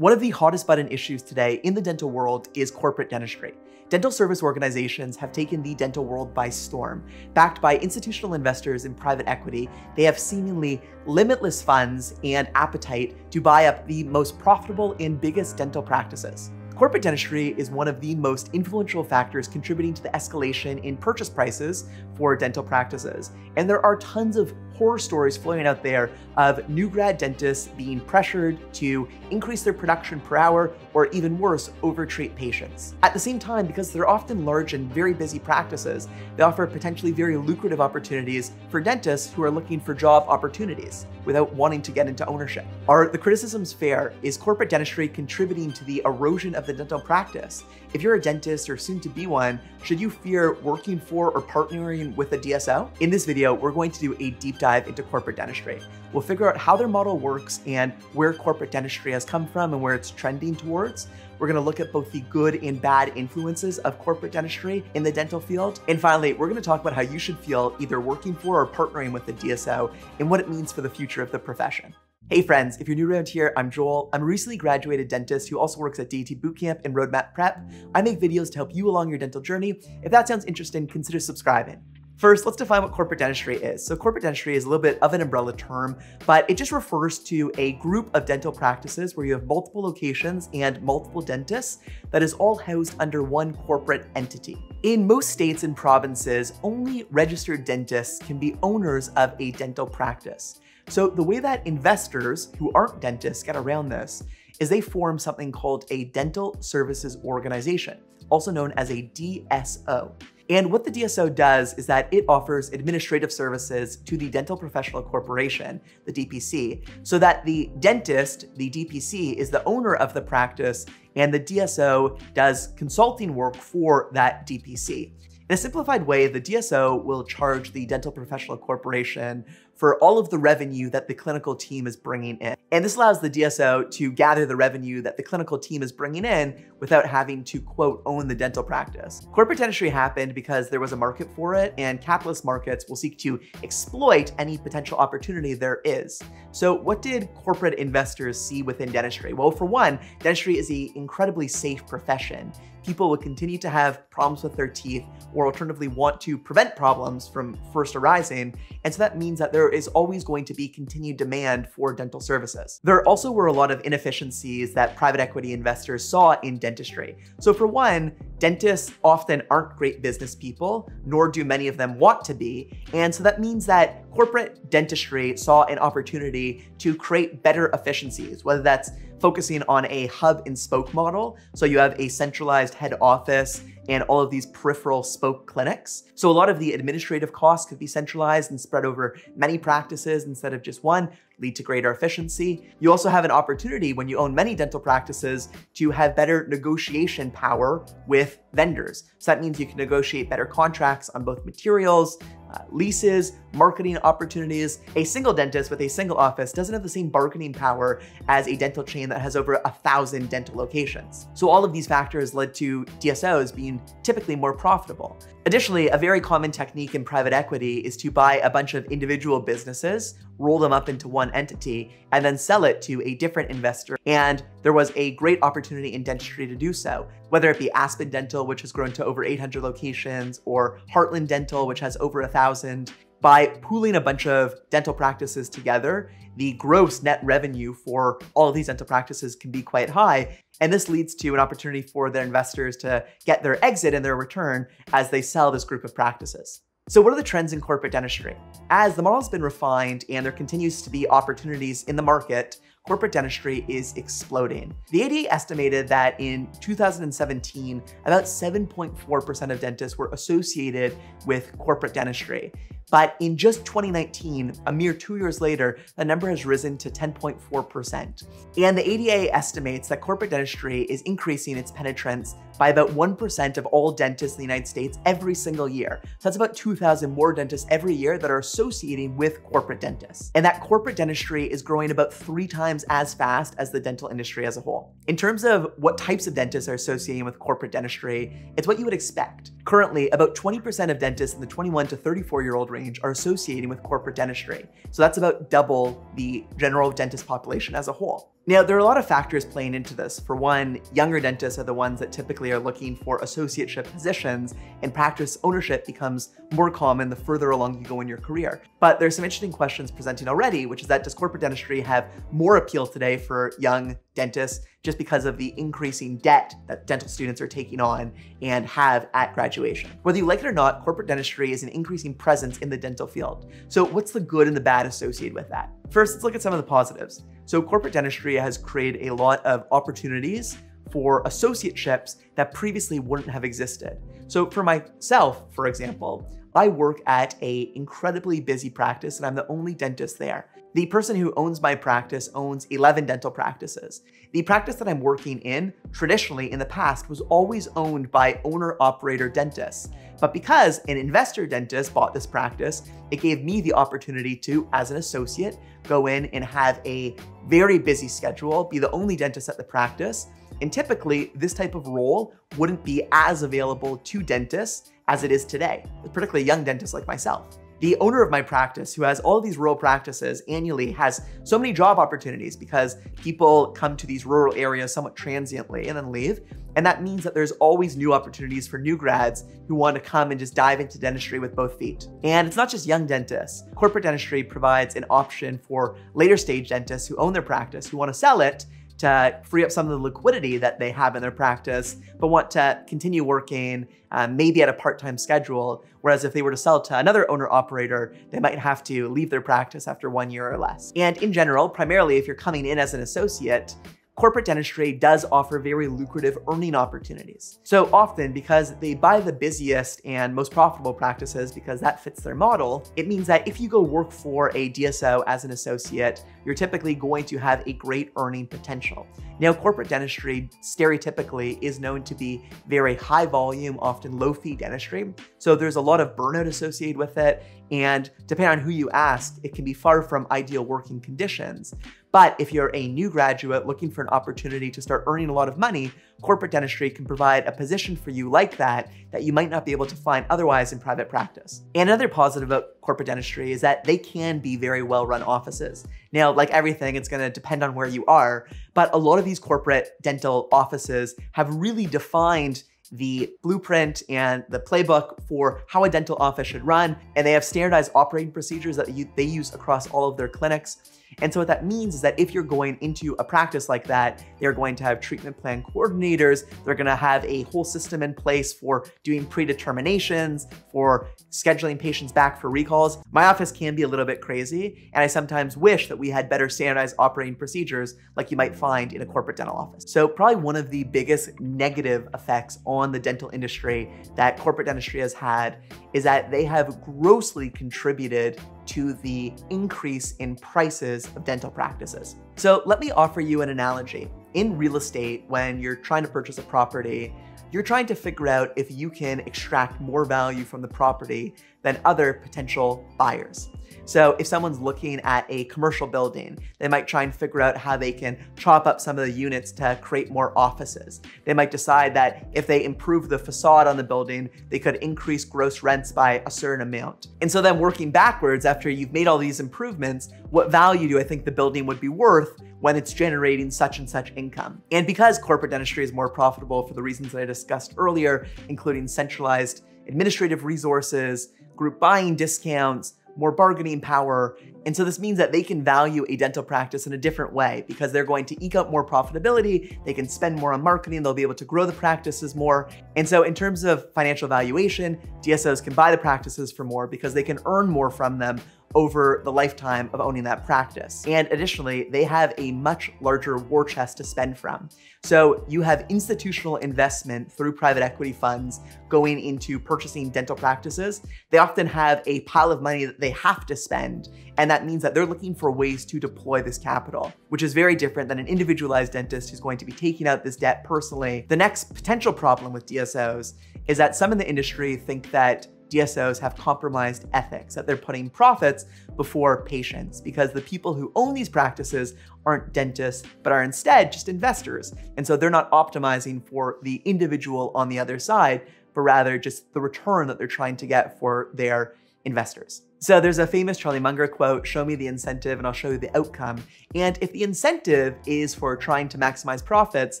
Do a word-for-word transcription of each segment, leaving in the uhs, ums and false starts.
One of the hottest button issues today in the dental world is corporate dentistry. Dental service organizations have taken the dental world by storm. Backed by institutional investors and private equity, they have seemingly limitless funds and appetite to buy up the most profitable and biggest dental practices. Corporate dentistry is one of the most influential factors contributing to the escalation in purchase prices for dental practices. And there are tons of horror stories floating out there of new grad dentists being pressured to increase their production per hour, or even worse, over-treat patients. At the same time, because they're often large and very busy practices, they offer potentially very lucrative opportunities for dentists who are looking for job opportunities without wanting to get into ownership. Are the criticisms fair? Is corporate dentistry contributing to the erosion of the dental practice? If you're a dentist or soon to be one, should you fear working for or partnering with a D S O? In this video, we're going to do a deep dive into corporate dentistry. We'll figure out how their model works and where corporate dentistry has come from and where it's trending towards. We're gonna look at both the good and bad influences of corporate dentistry in the dental field. And finally, we're gonna talk about how you should feel either working for or partnering with a D S O and what it means for the future of the profession. Hey friends, if you're new around here, I'm Joel. I'm a recently graduated dentist who also works at D T Bootcamp and Roadmap Prep. I make videos to help you along your dental journey. If that sounds interesting, consider subscribing. First, let's define what corporate dentistry is. So corporate dentistry is a little bit of an umbrella term, but it just refers to a group of dental practices where you have multiple locations and multiple dentists that is all housed under one corporate entity. In most states and provinces, only registered dentists can be owners of a dental practice. So the way that investors who aren't dentists get around this is they form something called a dental services organization, also known as a D S O. And what the D S O does is that it offers administrative services to the dental professional corporation, the D P C, so that the dentist, the D P C, is the owner of the practice and the D S O does consulting work for that D P C. In a simplified way, the D S O will charge the dental professional corporation for all of the revenue that the clinical team is bringing in. And this allows the D S O to gather the revenue that the clinical team is bringing in without having to, quote, own the dental practice. Corporate dentistry happened because there was a market for it, and capitalist markets will seek to exploit any potential opportunity there is. So what did corporate investors see within dentistry? Well, for one, dentistry is an incredibly safe profession. People will continue to have problems with their teeth or alternatively want to prevent problems from first arising. And so that means that there is always going to be continued demand for dental services. There also were a lot of inefficiencies that private equity investors saw in dentistry. So for one, dentists often aren't great business people, nor do many of them want to be. And so that means that corporate dentistry saw an opportunity to create better efficiencies, whether that's focusing on a hub and spoke model. So you have a centralized head office and all of these peripheral spoke clinics. So a lot of the administrative costs could be centralized and spread over many practices instead of just one, lead to greater efficiency. You also have an opportunity when you own many dental practices to have better negotiation power with vendors. So that means you can negotiate better contracts on both materials, Uh, leases, marketing opportunities. A single dentist with a single office doesn't have the same bargaining power as a dental chain that has over a thousand dental locations. So all of these factors led to D S Os being typically more profitable. Additionally, a very common technique in private equity is to buy a bunch of individual businesses, roll them up into one entity, and then sell it to a different investor. And there was a great opportunity in dentistry to do so, whether it be Aspen Dental, which has grown to over eight hundred locations, or Heartland Dental, which has over a thousand. By pooling a bunch of dental practices together, the gross net revenue for all of these dental practices can be quite high. And this leads to an opportunity for their investors to get their exit and their return as they sell this group of practices. So what are the trends in corporate dentistry? As the model has been refined and there continues to be opportunities in the market, corporate dentistry is exploding. The A D A estimated that in two thousand seventeen, about seven point four percent of dentists were associated with corporate dentistry. But in just twenty nineteen, a mere two years later, the number has risen to ten point four percent. And the A D A estimates that corporate dentistry is increasing its penetrance by about one percent of all dentists in the United States every single year. So that's about two thousand more dentists every year that are associating with corporate dentists. And that corporate dentistry is growing about three times as fast as the dental industry as a whole. In terms of what types of dentists are associating with corporate dentistry, it's what you would expect. Currently, about twenty percent of dentists in the twenty-one to thirty-four year old range are associating with corporate dentistry. So that's about double the general dentist population as a whole. Now, there are a lot of factors playing into this. For one, younger dentists are the ones that typically are looking for associateship positions, and practice ownership becomes more common the further along you go in your career. But there's some interesting questions presenting already, which is that does corporate dentistry have more appeal today for young dentists just because of the increasing debt that dental students are taking on and have at graduation? Whether you like it or not, corporate dentistry is an increasing presence in the dental field. So what's the good and the bad associated with that? First, let's look at some of the positives. So corporate dentistry has created a lot of opportunities for associateships that previously wouldn't have existed. So for myself, for example, I work at a incredibly busy practice and I'm the only dentist there. The person who owns my practice owns eleven dental practices. The practice that I'm working in, traditionally in the past, was always owned by owner-operator dentists. But because an investor dentist bought this practice, it gave me the opportunity to, as an associate, go in and have a very busy schedule, be the only dentist at the practice. And typically, this type of role wouldn't be as available to dentists as it is today, particularly young dentists like myself. The owner of my practice, who has all of these rural practices annually, has so many job opportunities because people come to these rural areas somewhat transiently and then leave. And that means that there's always new opportunities for new grads who want to come and just dive into dentistry with both feet. And it's not just young dentists. Corporate dentistry provides an option for later stage dentists who own their practice, who want to sell it to free up some of the liquidity that they have in their practice, but want to continue working uh, maybe at a part-time schedule. Whereas if they were to sell to another owner-operator, they might have to leave their practice after one year or less. And in general, primarily if you're coming in as an associate, corporate dentistry does offer very lucrative earning opportunities. So often, because they buy the busiest and most profitable practices because that fits their model, it means that if you go work for a D S O as an associate, you're typically going to have a great earning potential. Now, corporate dentistry stereotypically is known to be very high volume, often low fee dentistry. So there's a lot of burnout associated with it. And depending on who you ask, it can be far from ideal working conditions. But if you're a new graduate looking for an opportunity to start earning a lot of money, corporate dentistry can provide a position for you like that, that you might not be able to find otherwise in private practice. And another positive about corporate dentistry is that they can be very well-run offices. Now, like everything, it's gonna depend on where you are, but a lot of these corporate dental offices have really defined the blueprint and the playbook for how a dental office should run. And they have standardized operating procedures that you, they use across all of their clinics. And so what that means is that if you're going into a practice like that, they're going to have treatment plan coordinators, they're gonna have a whole system in place for doing predeterminations, for scheduling patients back for recalls. My office can be a little bit crazy, and I sometimes wish that we had better standardized operating procedures like you might find in a corporate dental office. So probably one of the biggest negative effects on the dental industry that corporate dentistry has had is that they have grossly contributed to the increase in prices of dental practices. So let me offer you an analogy. In real estate, when you're trying to purchase a property, you're trying to figure out if you can extract more value from the property than other potential buyers. So if someone's looking at a commercial building, they might try and figure out how they can chop up some of the units to create more offices. They might decide that if they improve the facade on the building, they could increase gross rents by a certain amount. And so then working backwards, after you've made all these improvements, what value do I think the building would be worth when it's generating such and such income? And because corporate dentistry is more profitable for the reasons that I discussed earlier, including centralized administrative resources, group buying discounts, more bargaining power. And so this means that they can value a dental practice in a different way because they're going to eke out more profitability, they can spend more on marketing, they'll be able to grow the practices more. And so in terms of financial valuation, D S Os can buy the practices for more because they can earn more from them over the lifetime of owning that practice. And additionally, they have a much larger war chest to spend from. So you have institutional investment through private equity funds going into purchasing dental practices. They often have a pile of money that they have to spend. And that means that they're looking for ways to deploy this capital, which is very different than an individualized dentist who's going to be taking out this debt personally. The next potential problem with D S Os is that some in the industry think that D S Os have compromised ethics, that they're putting profits before patients because the people who own these practices aren't dentists, but are instead just investors. And so they're not optimizing for the individual on the other side, but rather just the return that they're trying to get for their investors. So there's a famous Charlie Munger quote, show me the incentive and I'll show you the outcome. And if the incentive is for trying to maximize profits,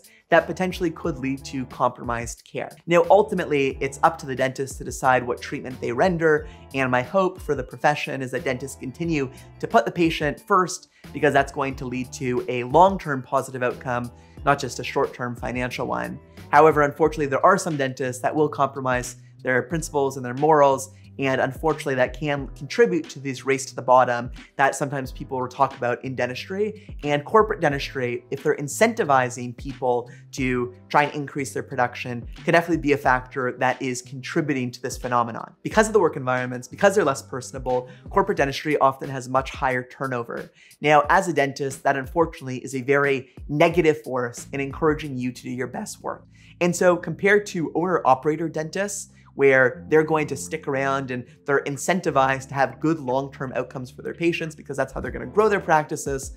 that potentially could lead to compromised care. Now, ultimately, it's up to the dentist to decide what treatment they render. And my hope for the profession is that dentists continue to put the patient first, because that's going to lead to a long-term positive outcome, not just a short-term financial one. However, unfortunately, there are some dentists that will compromise their principles and their morals. And unfortunately, that can contribute to this race to the bottom that sometimes people talk about in dentistry and corporate dentistry. If they're incentivizing people to try and increase their production, could definitely be a factor that is contributing to this phenomenon. Because of the work environments, because they're less personable, corporate dentistry often has much higher turnover. Now, as a dentist, that unfortunately is a very negative force in encouraging you to do your best work. And so compared to owner-operator dentists, where they're going to stick around and they're incentivized to have good long-term outcomes for their patients because that's how they're going to grow their practices.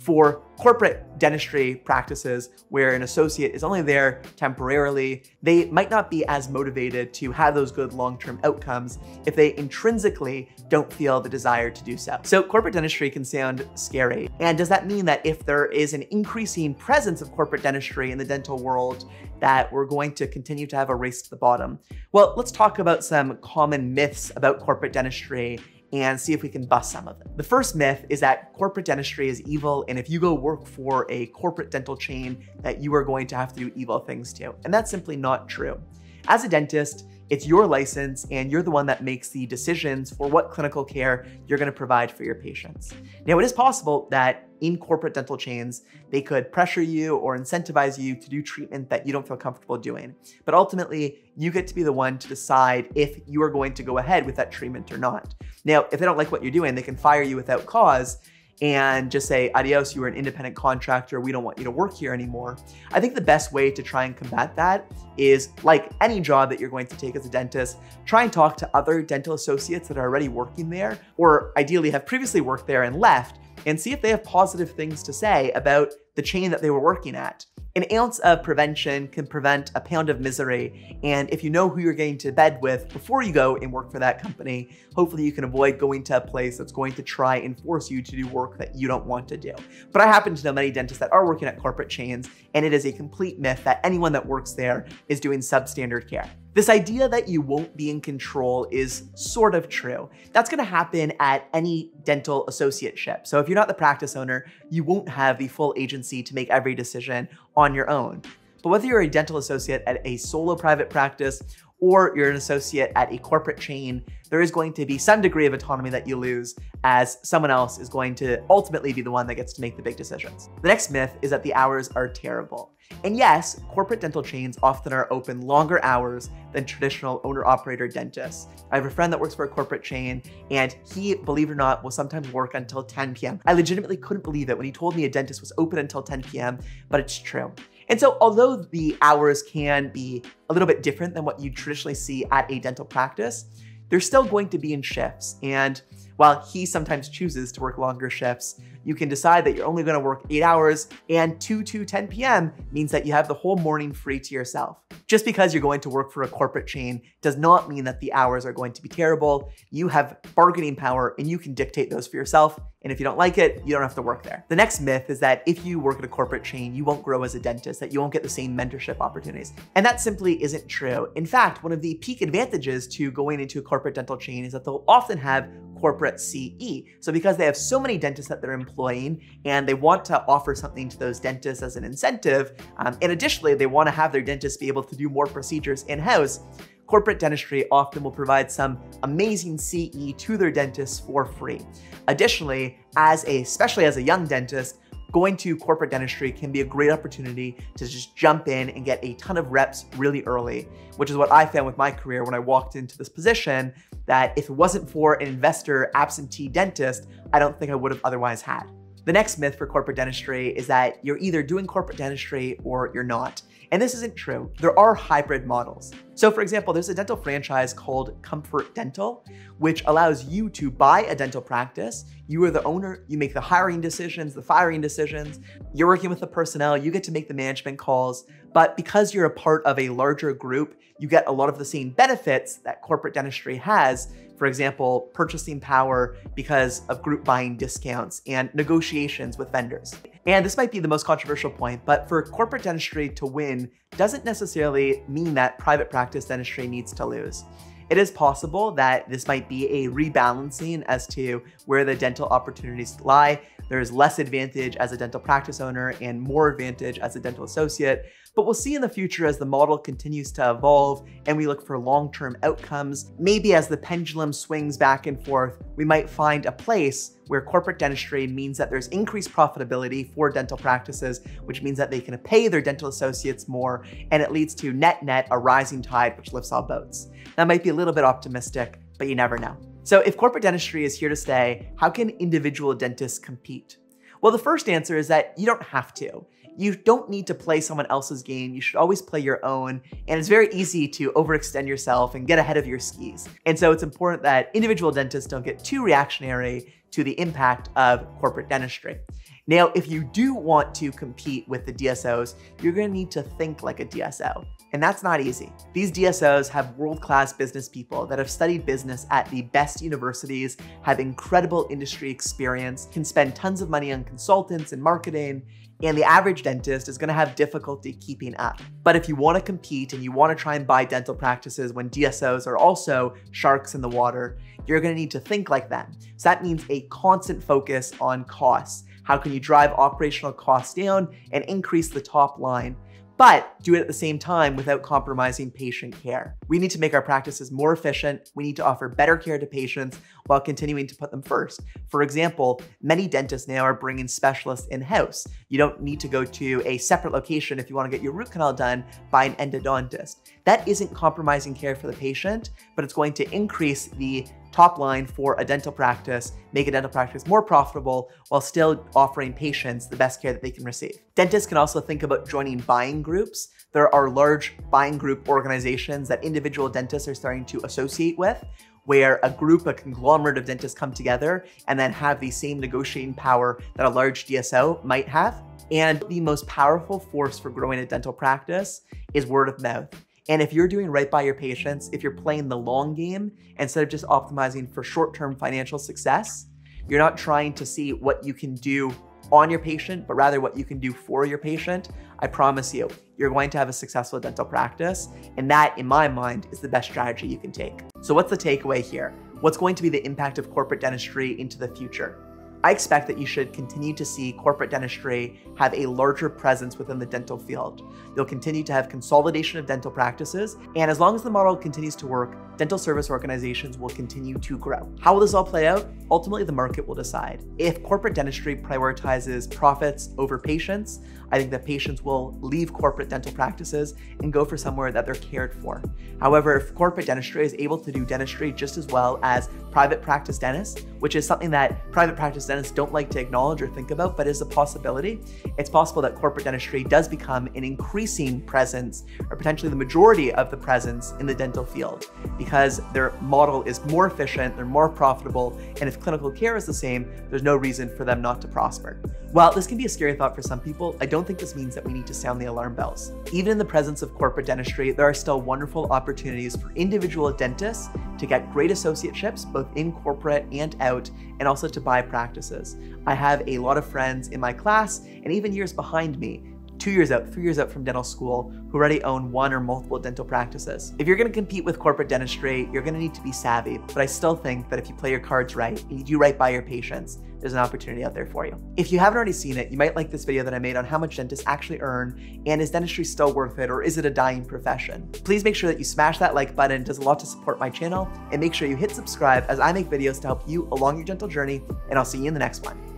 For corporate dentistry practices, where an associate is only there temporarily, they might not be as motivated to have those good long-term outcomes if they intrinsically don't feel the desire to do so. So corporate dentistry can sound scary. And does that mean that if there is an increasing presence of corporate dentistry in the dental world, that we're going to continue to have a race to the bottom? Well, let's talk about some common myths about corporate dentistry and see if we can bust some of them. The first myth is that corporate dentistry is evil, and if you go work for a corporate dental chain, that you are going to have to do evil things too. And that's simply not true. As a dentist, it's your license and you're the one that makes the decisions for what clinical care you're gonna provide for your patients. Now, it is possible that in corporate dental chains, they could pressure you or incentivize you to do treatment that you don't feel comfortable doing. But ultimately, you get to be the one to decide if you are going to go ahead with that treatment or not. Now, if they don't like what you're doing, they can fire you without cause and just say, adios, you are an independent contractor, we don't want you to work here anymore. I think the best way to try and combat that is, like any job that you're going to take as a dentist, try and talk to other dental associates that are already working there, or ideally have previously worked there and left, and see if they have positive things to say about the chain that they were working at. An ounce of prevention can prevent a pound of misery. And if you know who you're getting to bed with before you go and work for that company, hopefully you can avoid going to a place that's going to try and force you to do work that you don't want to do. But I happen to know many dentists that are working at corporate chains, and it is a complete myth that anyone that works there is doing substandard care. This idea that you won't be in control is sort of true. That's gonna happen at any dental associateship. So if you're not the practice owner, you won't have the full agency to make every decision on your own. But whether you're a dental associate at a solo private practice or you're an associate at a corporate chain, there is going to be some degree of autonomy that you lose, as someone else is going to ultimately be the one that gets to make the big decisions. The next myth is that the hours are terrible. And yes, corporate dental chains often are open longer hours than traditional owner-operator dentists. I have a friend that works for a corporate chain, and he, believe it or not, will sometimes work until ten p m I legitimately couldn't believe it when he told me a dentist was open until ten p m, but it's true. And so although the hours can be a little bit different than what you traditionally see at a dental practice, they're still going to be in shifts. And while he sometimes chooses to work longer shifts, you can decide that you're only gonna work eight hours and two to ten p m means that you have the whole morning free to yourself. Just because you're going to work for a corporate chain does not mean that the hours are going to be terrible. You have bargaining power and you can dictate those for yourself. And if you don't like it, you don't have to work there. The next myth is that if you work at a corporate chain, you won't grow as a dentist, that you won't get the same mentorship opportunities. And that simply isn't true. In fact, one of the peak advantages to going into a corporate dental chain is that they'll often have corporate C E. So because they have so many dentists that they're employing and they want to offer something to those dentists as an incentive, um, and additionally, they want to have their dentists be able to do more procedures in-house, corporate dentistry often will provide some amazing C E to their dentists for free. Additionally, as a, especially as a young dentist, going to corporate dentistry can be a great opportunity to just jump in and get a ton of reps really early, which is what I found with my career when I walked into this position, that if it wasn't for an investor absentee dentist, I don't think I would have otherwise had. The next myth for corporate dentistry is that you're either doing corporate dentistry or you're not. And this isn't true. There are hybrid models. So for example, there's a dental franchise called Comfort Dental, which allows you to buy a dental practice. You are the owner, you make the hiring decisions, the firing decisions, you're working with the personnel, you get to make the management calls, but because you're a part of a larger group, you get a lot of the same benefits that corporate dentistry has for example, purchasing power because of group buying discounts and negotiations with vendors. And this might be the most controversial point, but for corporate dentistry to win doesn't necessarily mean that private practice dentistry needs to lose. It is possible that this might be a rebalancing as to where the dental opportunities lie. There is less advantage as a dental practice owner and more advantage as a dental associate, but we'll see in the future as the model continues to evolve and we look for long-term outcomes. Maybe as the pendulum swings back and forth, we might find a place where corporate dentistry means that there's increased profitability for dental practices, which means that they can pay their dental associates more, and it leads to net-net a rising tide which lifts all boats. That might be a little bit optimistic, but you never know. So if corporate dentistry is here to stay, how can individual dentists compete? Well, the first answer is that you don't have to. You don't need to play someone else's game. You should always play your own. And it's very easy to overextend yourself and get ahead of your skis. And so it's important that individual dentists don't get too reactionary to the impact of corporate dentistry. Now, if you do want to compete with the D S Os, you're gonna need to think like a D S O. And that's not easy. These D S Os have world-class business people that have studied business at the best universities, have incredible industry experience, can spend tons of money on consultants and marketing, and the average dentist is gonna have difficulty keeping up. But if you wanna compete and you wanna try and buy dental practices when D S Os are also sharks in the water, you're gonna need to think like them. So that means a constant focus on costs. How can you drive operational costs down and increase the top line? But do it at the same time without compromising patient care. We need to make our practices more efficient. We need to offer better care to patients while continuing to put them first. For example, many dentists now are bringing specialists in-house. You don't need to go to a separate location if you want to get your root canal done by an endodontist. That isn't compromising care for the patient, but it's going to increase the top line for a dental practice, make a dental practice more profitable while still offering patients the best care that they can receive. Dentists can also think about joining buying groups. There are large buying group organizations that individual dentists are starting to associate with, where a group, a conglomerate of dentists come together and then have the same negotiating power that a large D S O might have. And the most powerful force for growing a dental practice is word of mouth. And if you're doing right by your patients, if you're playing the long game, instead of just optimizing for short-term financial success, you're not trying to see what you can do on your patient, but rather what you can do for your patient, I promise you, you're going to have a successful dental practice. And that, in my mind, is the best strategy you can take. So what's the takeaway here? What's going to be the impact of corporate dentistry into the future? I expect that you should continue to see corporate dentistry have a larger presence within the dental field. You'll continue to have consolidation of dental practices, and as long as the model continues to work, dental service organizations will continue to grow. How will this all play out? Ultimately, the market will decide. If corporate dentistry prioritizes profits over patients, I think that patients will leave corporate dental practices and go for somewhere that they're cared for. However, if corporate dentistry is able to do dentistry just as well as private practice dentists, which is something that private practice dentists don't like to acknowledge or think about, but is a possibility, it's possible that corporate dentistry does become an increasing presence, or potentially the majority of the presence in the dental field, because their model is more efficient, they're more profitable, and if clinical care is the same, there's no reason for them not to prosper. While this can be a scary thought for some people, I don't I don't think this means that we need to sound the alarm bells. Even in the presence of corporate dentistry, there are still wonderful opportunities for individual dentists to get great associateships, both in corporate and out, and also to buy practices. I have a lot of friends in my class and even years behind me, two years out, three years out from dental school, who already own one or multiple dental practices. If you're gonna compete with corporate dentistry, you're gonna need to be savvy, but I still think that if you play your cards right and you do right by your patients, there's an opportunity out there for you. If you haven't already seen it, you might like this video that I made on how much dentists actually earn, and is dentistry still worth it, or is it a dying profession? Please make sure that you smash that like button. It does a lot to support my channel, and make sure you hit subscribe as I make videos to help you along your dental journey, and I'll see you in the next one.